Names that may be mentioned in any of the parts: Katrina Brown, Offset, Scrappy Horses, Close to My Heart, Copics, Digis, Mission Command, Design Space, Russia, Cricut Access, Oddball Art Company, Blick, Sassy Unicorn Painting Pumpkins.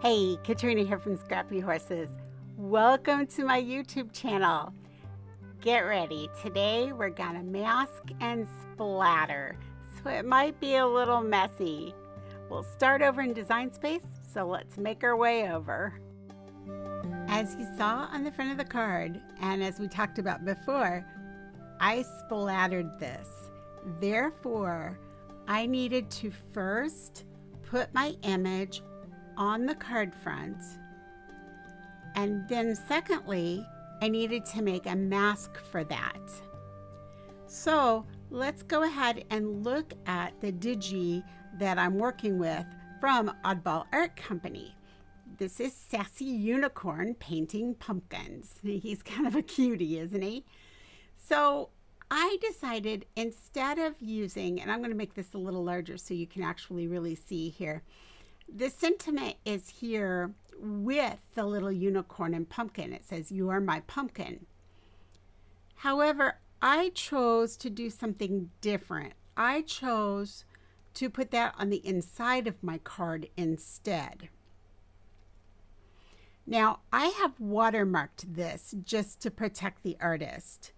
Hey, Katrina here from Scrappy Horses. Welcome to my YouTube channel. Get ready. Today we're gonna mask and splatter, so it might be a little messy. We'll start over in Design Space, so let's make our way over. As you saw on the front of the card, and as we talked about before, I splattered this. Therefore, I needed to first put my image on the card front, and then secondly, I needed to make a mask for that. So let's go ahead and look at the digi that I'm working with from Oddball Art Company. This is Sassy Unicorn Painting Pumpkins. He's kind of a cutie, isn't he? So I decided, instead of using, and I'm going to make this a little larger so you can actually really see here, the sentiment is here with the little unicorn and pumpkin. It says, "You are my pumpkin." However, I chose to do something different. I chose to put that on the inside of my card instead. Now, I have watermarked this just to protect the artist.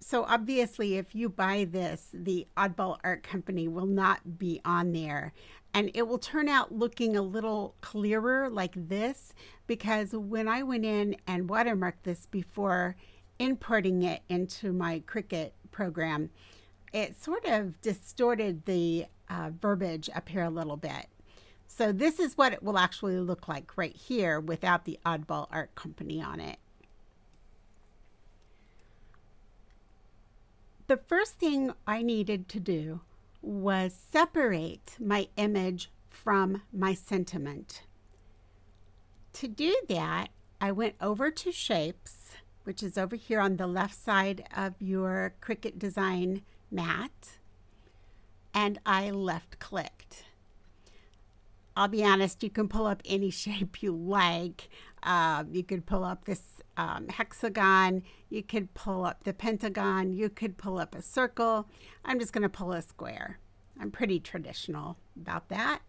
So obviously, if you buy this, the Oddball Art Company will not be on there, and it will turn out looking a little clearer like this, because when I went in and watermarked this before importing it into my Cricut program, it sort of distorted the verbiage up here a little bit. So this is what it will actually look like right here without the Oddball Art Company on it. The first thing I needed to do was separate my image from my sentiment. To do that, I went over to Shapes, which is over here on the left side of your Cricut Design mat, and I left clicked. I'll be honest, you can pull up any shape you like. You could pull up this hexagon, you could pull up the pentagon, you could pull up a circle. I'm just going to pull a square. I'm pretty traditional about that.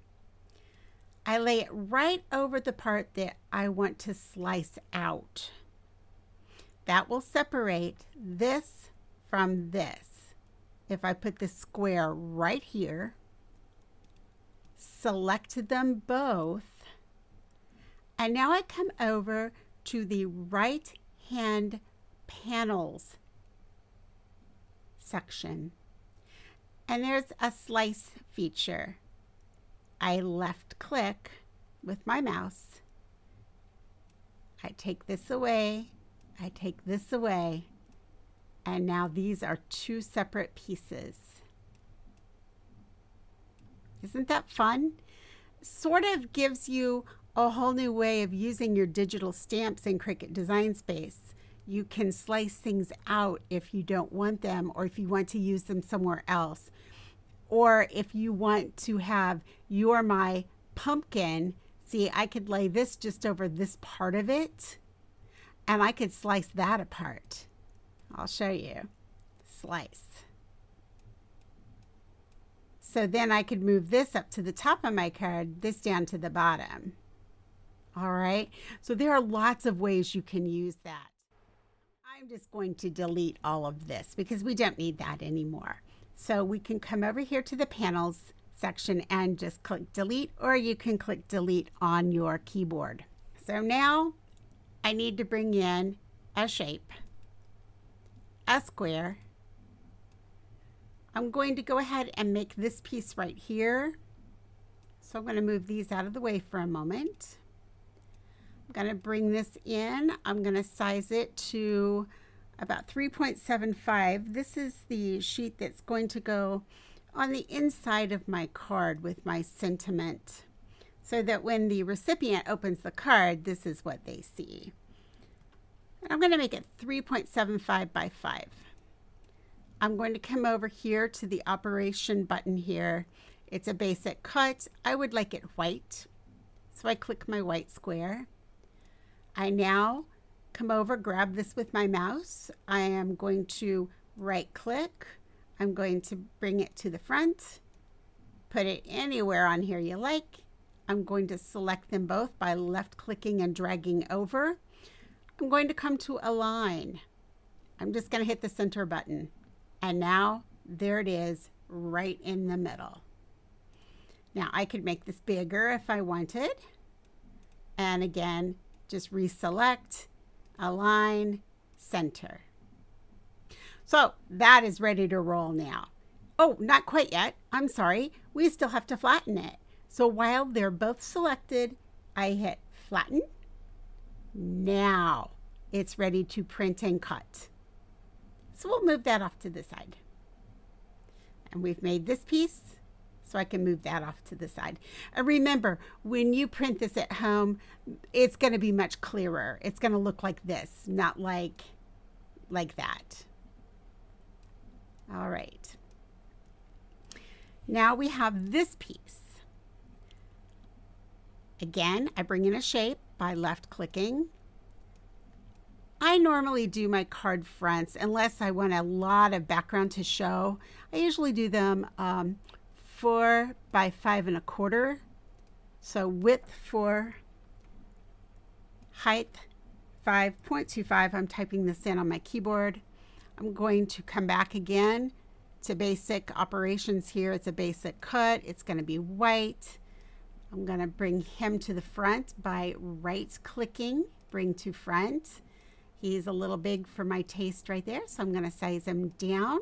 I lay it right over the part that I want to slice out. That will separate this from this. If I put the square right here, select them both, and now I come over to the right hand panels section, and there's a slice feature. I left click with my mouse. I take this away, I take this away, and now these are two separate pieces. Isn't that fun? Sort of gives you a whole new way of using your digital stamps in Cricut Design Space. You can slice things out if you don't want them, or if you want to use them somewhere else, or if you want to have "You're my pumpkin." See, I could lay this just over this part of it, and I could slice that apart. I'll show you. Slice. So then I could move this up to the top of my card, this down to the bottom. All right, so there are lots of ways you can use that. I'm just going to delete all of this because we don't need that anymore. So we can come over here to the panels section and just click delete, or you can click delete on your keyboard. So now I need to bring in a shape, a square. I'm going to go ahead and make this piece right here. So I'm going to move these out of the way for a moment. I'm going to bring this in. I'm going to size it to about 3.75. This is the sheet that's going to go on the inside of my card with my sentiment, so that when the recipient opens the card, this is what they see. And I'm going to make it 3.75 by 5. I'm going to come over here to the operation button here. It's a basic cut. I would like it white, so I click my white square. I now come over, grab this with my mouse. I am going to right click. I'm going to bring it to the front, put it anywhere on here you like. I'm going to select them both by left clicking and dragging over. I'm going to come to align. I'm just going to hit the center button, and now there it is right in the middle. Now I could make this bigger if I wanted, and again just reselect, align, center. So that is ready to roll now. Oh, not quite yet. I'm sorry. We still have to flatten it. So while they're both selected, I hit flatten. Now it's ready to print and cut. So we'll move that off to the side. And we've made this piece, so I can move that off to the side. And remember, when you print this at home, it's going to be much clearer. It's going to look like this, not like that. All right. Now we have this piece. Again, I bring in a shape by left clicking. I normally do my card fronts unless I want a lot of background to show. I usually do them 4 by 5 1/4. So width 4, height 5.25. I'm typing this in on my keyboard. I'm going to come back again to basic operations here. It's a basic cut. It's going to be white. I'm going to bring him to the front by right clicking, bring to front. He's a little big for my taste right there, so I'm going to size him down.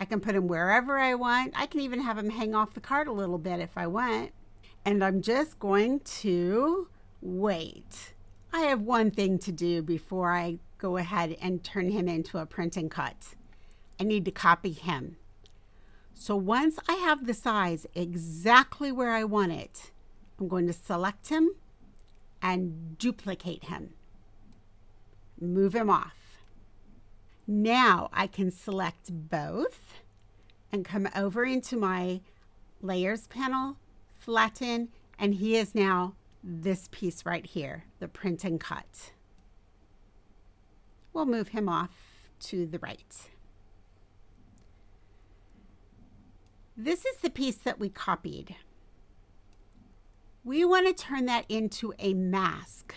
I can put him wherever I want. I can even have him hang off the card a little bit if I want. And I'm just going to wait. I have one thing to do before I go ahead and turn him into a print and cut. I need to copy him. So once I have the size exactly where I want it, I'm going to select him and duplicate him. Move him off. Now I can select both and come over into my layers panel, flatten, and he is now this piece right here, the print and cut. We'll move him off to the right. This is the piece that we copied. We want to turn that into a mask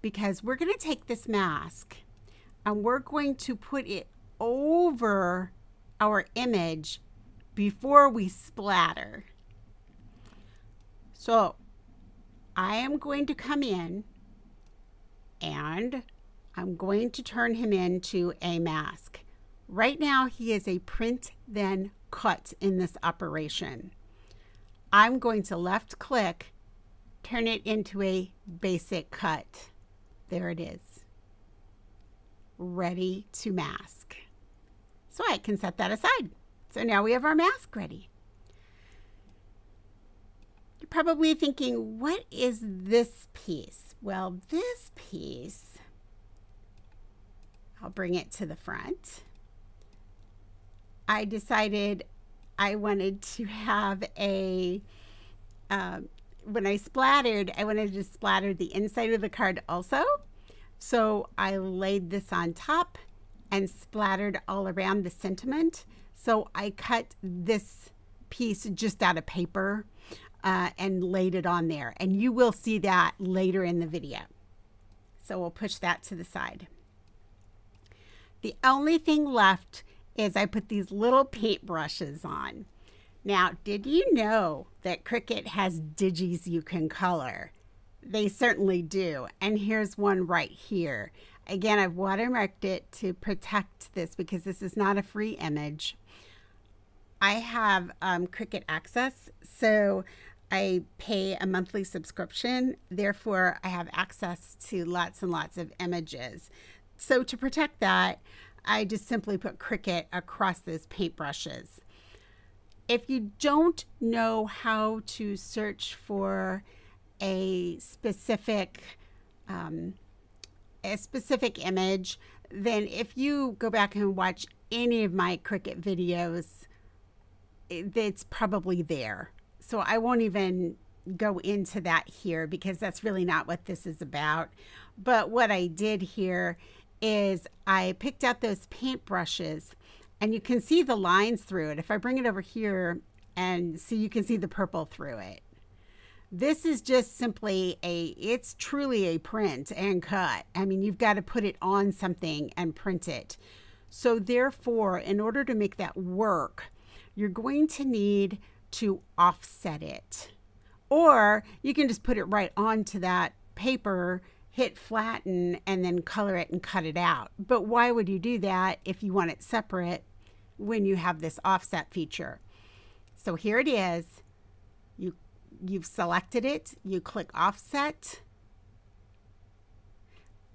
because we're going to take this mask and we're going to put it over our image before we splatter. So I am going to come in and I'm going to turn him into a mask. Right now he is a print then cut in this operation. I'm going to left click, turn it into a basic cut. There it is. Ready to mask. So I can set that aside. So now we have our mask ready. You're probably thinking, what is this piece? Well, this piece, I'll bring it to the front. I decided I wanted to have a, when I splattered, I wanted to splatter the inside of the card also. So I laid this on top and splattered all around the sentiment. So I cut this piece just out of paper and laid it on there. And you will see that later in the video. So we'll push that to the side. The only thing left is I put these little paintbrushes on. Now, did you know that Cricut has digis you can color? They certainly do. And here's one right here. Again, I've watermarked it to protect this because this is not a free image. I have Cricut Access, so I pay a monthly subscription. Therefore, I have access to lots and lots of images. So to protect that, I just simply put Cricut across those paintbrushes. If you don't know how to search for a specific image, then if you go back and watch any of my Cricut videos, it's probably there. So I won't even go into that here because that's really not what this is about. But what I did here is I picked out those paintbrushes, and you can see the lines through it. If I bring it over here and so you can see the purple through it. This is just simply it's truly a print and cut. I mean, you've got to put it on something and print it. So therefore, in order to make that work, you're going to need to offset it. Or you can just put it right onto that paper, hit flatten, and then color it and cut it out. But why would you do that if you want it separate when you have this offset feature? So here it is. You've selected it, you click offset,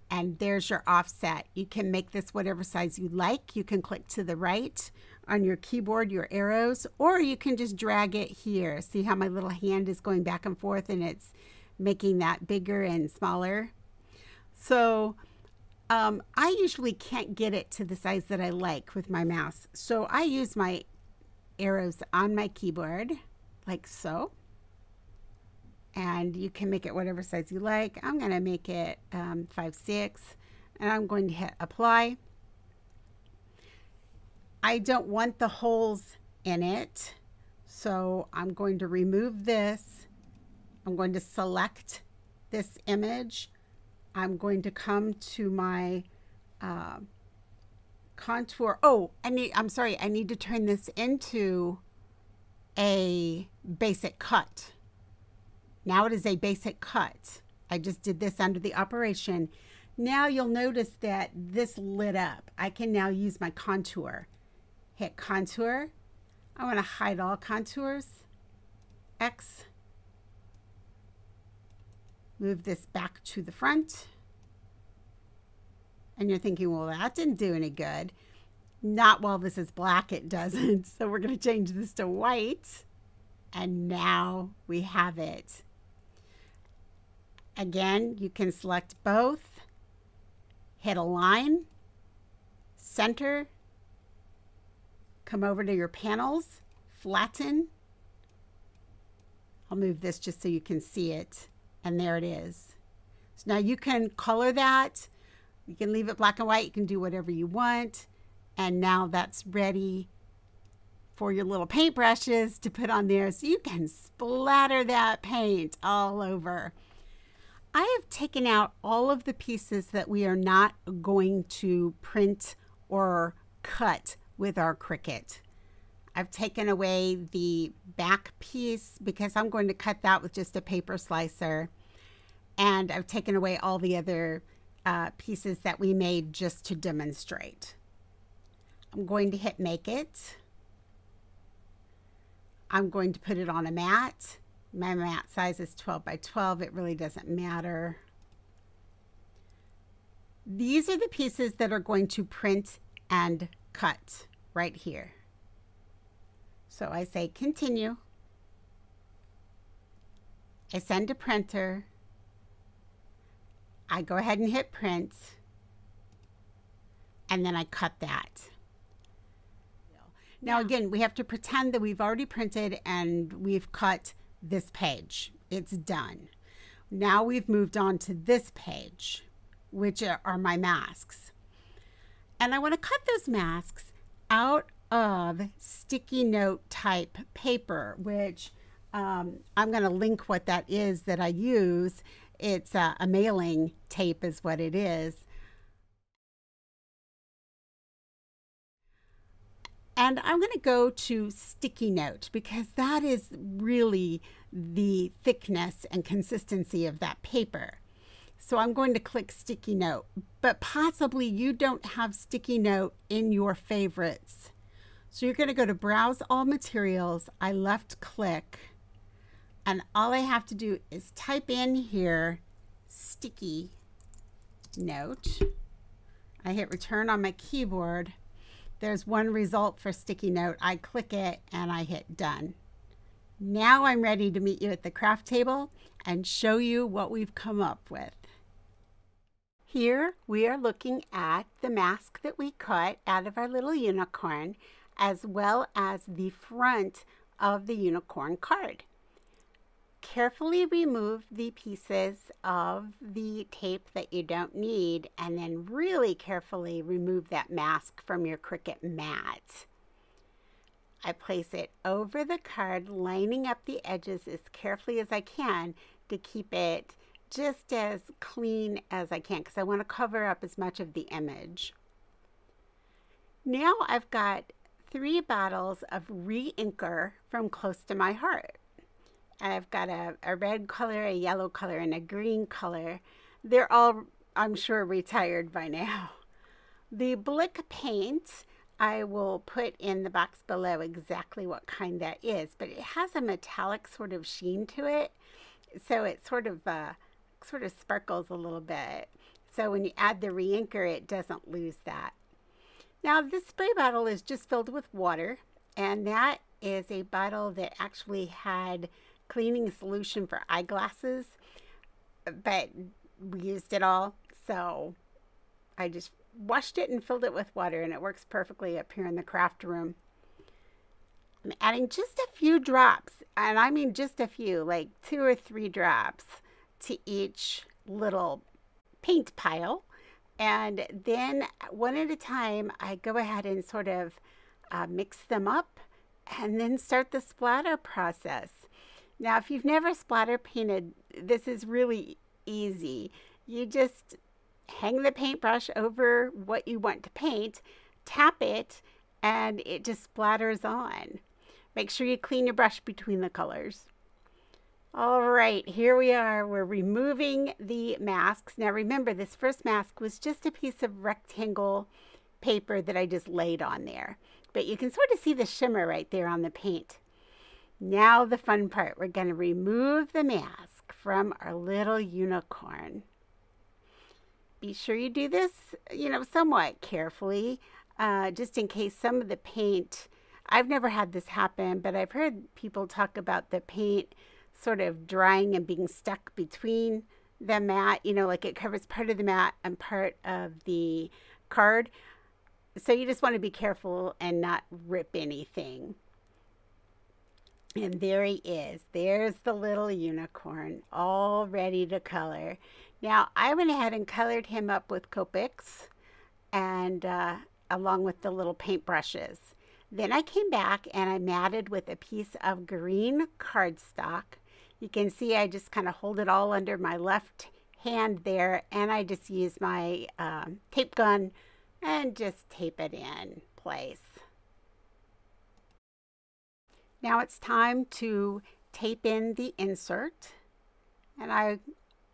and there's your offset. You can make this whatever size you like. You can click to the right on your keyboard, your arrows, or you can just drag it here. See how my little hand is going back and forth and it's making that bigger and smaller. So I usually can't get it to the size that I like with my mouse. So I use my arrows on my keyboard, like so. And you can make it whatever size you like. I'm going to make it 5/6, and I'm going to hit apply. I don't want the holes in it, so I'm going to remove this. I'm going to select this image. I'm going to come to my contour. Oh, I'm sorry, I need to turn this into a basic cut. Now it is a basic cut. I just did this under the operation. Now you'll notice that this lit up. I can now use my contour. Hit contour. I want to hide all contours. X. Move this back to the front. And you're thinking, well, that didn't do any good. Not while this is black, it doesn't. So we're going to change this to white. And now we have it. Again, you can select both, hit align, center, come over to your panels, flatten. I'll move this just so you can see it, and there it is. So now you can color that, you can leave it black and white, you can do whatever you want, and now that's ready for your little paintbrushes to put on there so you can splatter that paint all over. I have taken out all of the pieces that we are not going to print or cut with our Cricut. I've taken away the back piece because I'm going to cut that with just a paper slicer. And I've taken away all the other pieces that we made just to demonstrate. I'm going to hit make it. I'm going to put it on a mat. My mat size is 12 by 12. It really doesn't matter. These are the pieces that are going to print and cut right here. So I say continue. I send to printer. I go ahead and hit print. And then I cut that. Now, again, we have to pretend that we've already printed and we've cut this page. It's done. Now we've moved on to this page, which are my masks. And I want to cut those masks out of sticky note type paper, which I'm going to link what that is that I use. It's a mailing tape is what it is. And I'm going to go to sticky note because that is really the thickness and consistency of that paper. So I'm going to click sticky note, but possibly you don't have sticky note in your favorites. So you're going to go to browse all materials. I left click, and all I have to do is type in here sticky note. I hit return on my keyboard. There's one result for sticky note. I click it and I hit done. Now I'm ready to meet you at the craft table and show you what we've come up with. Here we are looking at the mask that we cut out of our little unicorn, as well as the front of the unicorn card. Carefully remove the pieces of the tape that you don't need, and then really carefully remove that mask from your Cricut mat. I place it over the card, lining up the edges as carefully as I can to keep it just as clean as I can, because I want to cover up as much of the image. Now I've got 3 bottles of re-inker from Close to My Heart. I've got a red color, a yellow color, and a green color. They're all, I'm sure, retired by now. The Blick paint, I will put in the box below exactly what kind that is, but it has a metallic sort of sheen to it, so it sort of sparkles a little bit. So when you add the reinker, it doesn't lose that. Now this spray bottle is just filled with water, and that is a bottle that actually had cleaning solution for eyeglasses, but we used it all, so I just washed it and filled it with water, and it works perfectly up here in the craft room. I'm adding just a few drops, and I mean just a few, like 2 or 3 drops to each little paint pile. And then one at a time, I go ahead and sort of mix them up and then start the splatter process. Now, if you've never splatter painted, this is really easy. You just hang the paintbrush over what you want to paint, tap it, and it just splatters on. Make sure you clean your brush between the colors. All right, here we are. We're removing the masks. Now remember, this first mask was just a piece of rectangle paper that I just laid on there. But you can sort of see the shimmer right there on the paint. Now the fun part, we're going to remove the mask from our little unicorn. Be sure you do this, you know, somewhat carefully, just in case some of the paint, I've never had this happen, but I've heard people talk about the paint sort of drying and being stuck between the mat, you know, like it covers part of the mat and part of the card. So you just want to be careful and not rip anything. And there he is. There's the little unicorn, all ready to color. Now, I went ahead and colored him up with Copics and along with the little paintbrushes. Then I came back and I matted with a piece of green cardstock. You can see I just kind of hold it all under my left hand there, and I just use my tape gun and just tape it in place. Now it's time to tape in the insert, and I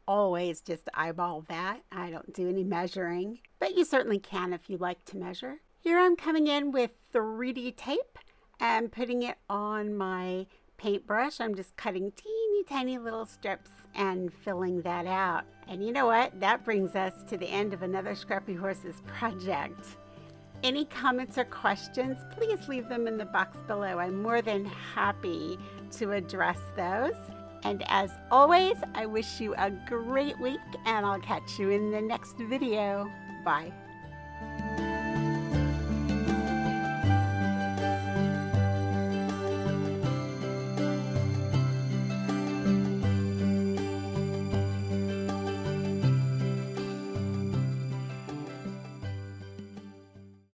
always just eyeball that. I don't do any measuring, but you certainly can if you like to measure. Here I'm coming in with 3D tape and putting it on my paintbrush. I'm just cutting teeny tiny little strips and filling that out. And you know what? That brings us to the end of another Scrappy Horses project. Any comments or questions, please leave them in the box below. I'm more than happy to address those. And as always, I wish you a great week, and I'll catch you in the next video. Bye.